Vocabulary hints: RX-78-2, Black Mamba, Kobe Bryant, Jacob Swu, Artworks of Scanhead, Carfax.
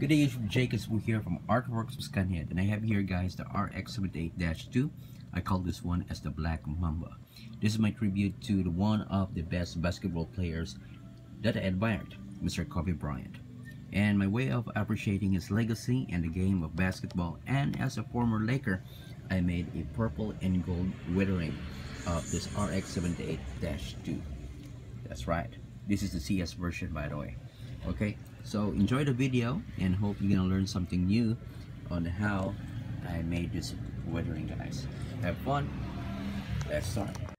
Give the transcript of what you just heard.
Good day, it's Jacob Swu here from Artworks of Scanhead, and I have here, guys, the RX-78-2. I call this one as the Black Mamba. This is my tribute to the one of the best basketball players that I admired, Mr. Kobe Bryant. And my way of appreciating his legacy in the game of basketball, and as a former Laker, I made a purple and gold weathering of this RX-78-2. That's right. This is the CS version, by the way. Okay, so enjoy the video and hope you're gonna learn something new on how I made this weathering, guys. Have fun. Let's start.